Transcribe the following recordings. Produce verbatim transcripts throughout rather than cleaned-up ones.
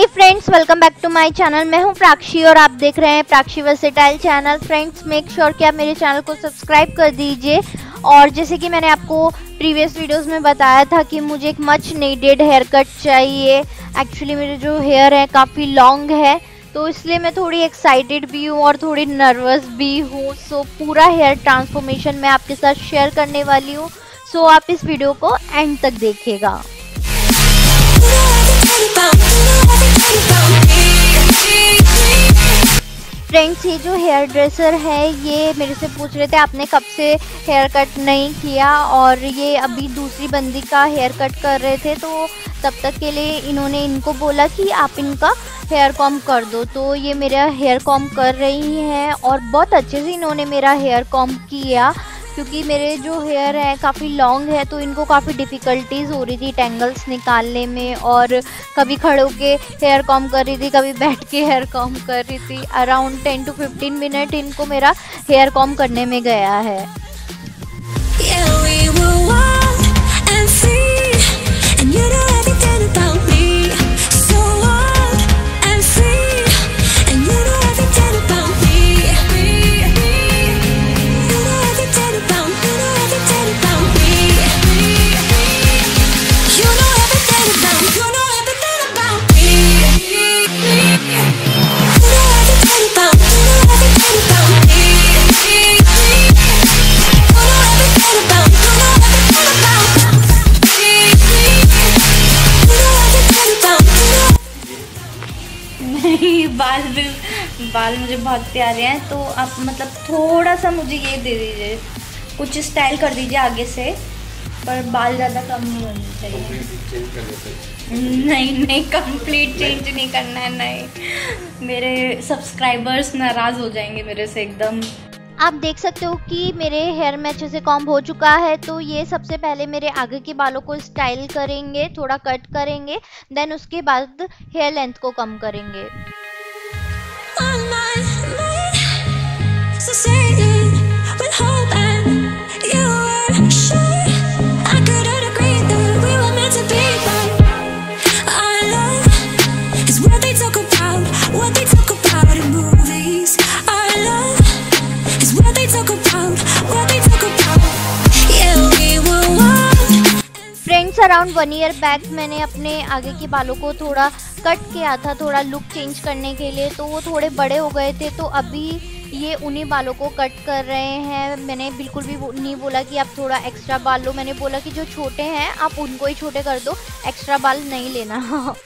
Hey friends, welcome back to my channel. मैं हूं प्राक्षी और आप देख रहे हैं Prakshi versatile channel. Friends, make sure कि आप मेरे चैनल को सब्सक्राइब कर दीजिए। और जैसे कि मैंने आपको प्रीवियस वीडियोस में बताया था कि मुझे एक मच नीडेड हेयर कट चाहिए। एक्चुअली मेरे जो हेयर है काफ़ी लॉन्ग है, तो इसलिए मैं थोड़ी एक्साइटेड भी हूँ और थोड़ी नर्वस भी हूँ। सो पूरा हेयर ट्रांसफॉर्मेशन मैं आपके साथ शेयर करने वाली हूँ। सो आप इस वीडियो को एंड तक देखिएगा। फ्रेंड्स, ये जो हेयर ड्रेसर है, ये मेरे से पूछ रहे थे आपने कब से हेयर कट नहीं किया, और ये अभी दूसरी बंदी का हेयर कट कर रहे थे, तो तब तक के लिए इन्होंने इनको बोला कि आप इनका हेयर कॉम कर दो। तो ये मेरा हेयर कॉम कर रही हैं और बहुत अच्छे से इन्होंने मेरा हेयर कॉम किया, क्योंकि मेरे जो हेयर है काफ़ी लॉन्ग है, तो इनको काफ़ी डिफ़िकल्टीज़ हो रही थी टेंगल्स निकालने में। और कभी खड़े होके हेयर कॉम कर रही थी, कभी बैठ के हेयर कॉम कर रही थी। Around ten to fifteen minute इनको मेरा हेयर कॉम करने में गया है। yeah, we were wild and free, and you know everything about me. So wild and free, and you know everything about me. बाल भी बाल मुझे बहुत प्यारे हैं, तो आप मतलब थोड़ा सा मुझे ये दे दीजिए, कुछ स्टाइल कर दीजिए आगे से, पर बाल ज़्यादा कम नहीं होने चाहिए। नहीं नहीं, कंप्लीट चेंज नहीं करना है। नहीं, मेरे सब्सक्राइबर्स नाराज़ हो जाएंगे मेरे से एकदम। आप देख सकते हो कि मेरे हेयर में अच्छे से कॉम्ब हो चुका है। तो ये सबसे पहले मेरे आगे के बालों को स्टाइल करेंगे, थोड़ा कट करेंगे, देन उसके बाद हेयर लेंथ को कम करेंगे। Friends, around one year back मैंने अपने आगे के बालों को थोड़ा कट किया था, थोड़ा लुक चेंज करने के लिए, तो वो थोड़े बड़े हो गए थे। तो अभी ये उन्हीं बालों को कट कर रहे हैं। मैंने बिल्कुल भी नहीं बोला कि आप थोड़ा एक्स्ट्रा बाल लो, मैंने बोला कि जो छोटे हैं आप उनको ही छोटे कर दो, एक्स्ट्रा बाल नहीं लेना।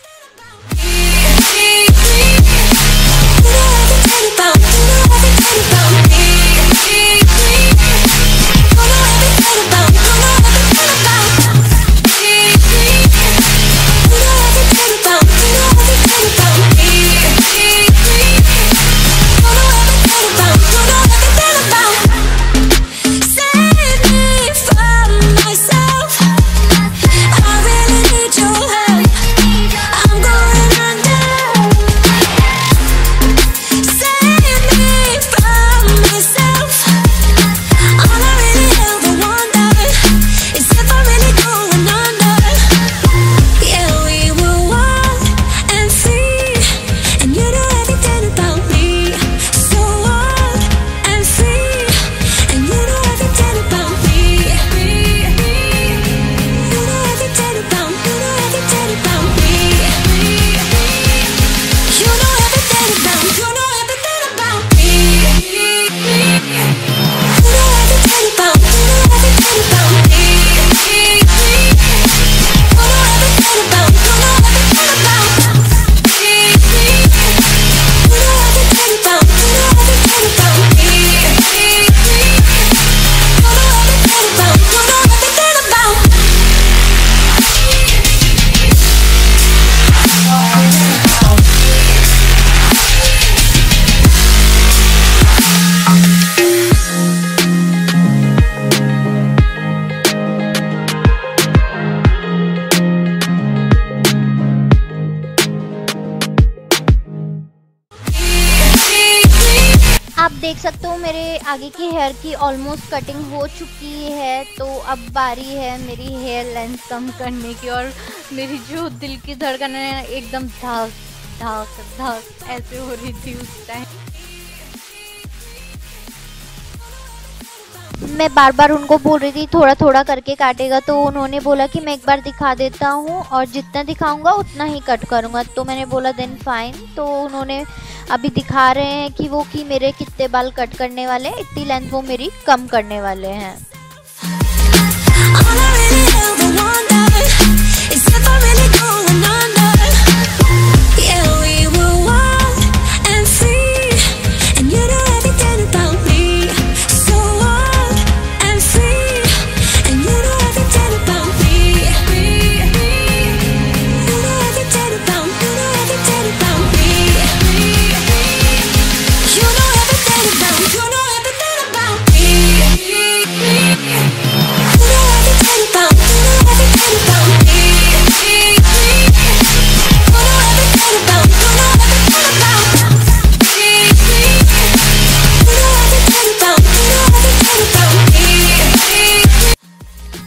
आप देख सकते हो मेरे आगे के हेयर की ऑलमोस्ट कटिंग हो चुकी है। तो अब बारी है मेरी हेयर लेंथ कम करने की, और मेरी जो दिल की धड़कन है एकदम धड़क धक धक ऐसे हो रही थी उस टाइम। मैं बार बार उनको बोल रही थी थोड़ा थोड़ा करके काटेगा, तो उन्होंने बोला कि मैं एक बार दिखा देता हूँ और जितना दिखाऊंगा उतना ही कट करूँगा। तो मैंने बोला देन फाइन। तो उन्होंने अभी दिखा रहे हैं कि वो कि मेरे कितने बाल कट करने वाले, इतनी लेंथ वो मेरी कम करने वाले हैं।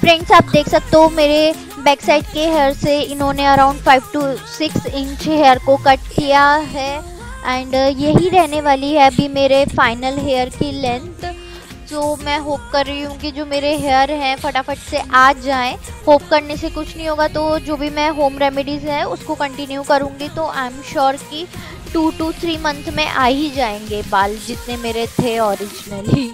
फ्रेंड्स आप देख सकते हो मेरे बैक साइड के हेयर से इन्होंने around five to six inch hair को कट किया है एंड यही रहने वाली है अभी मेरे फाइनल हेयर की लेंथ। जो मैं होप कर रही हूँ कि जो मेरे हेयर हैं फटाफट से आ जाएं। होप करने से कुछ नहीं होगा, तो जो भी मैं होम रेमेडीज़ है उसको कंटिन्यू करूँगी तो आई एम श्योर कि टू टू थ्री मंथ में आ ही जाएंगे बाल जितने मेरे थे ओरिजिनली।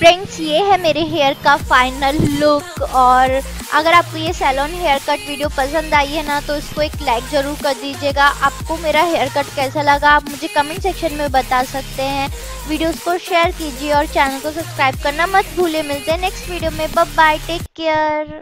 फ्रेंड्स ये है मेरे हेयर का फाइनल लुक, और अगर आपको ये सैलून हेयर कट वीडियो पसंद आई है ना तो इसको एक लाइक ज़रूर कर दीजिएगा। आपको मेरा हेयर कट कैसा लगा आप मुझे कमेंट सेक्शन में बता सकते हैं। वीडियोस को शेयर कीजिए और चैनल को सब्सक्राइब करना मत भूलिए। मिलते हैं नेक्स्ट वीडियो में। Bye bye, take care.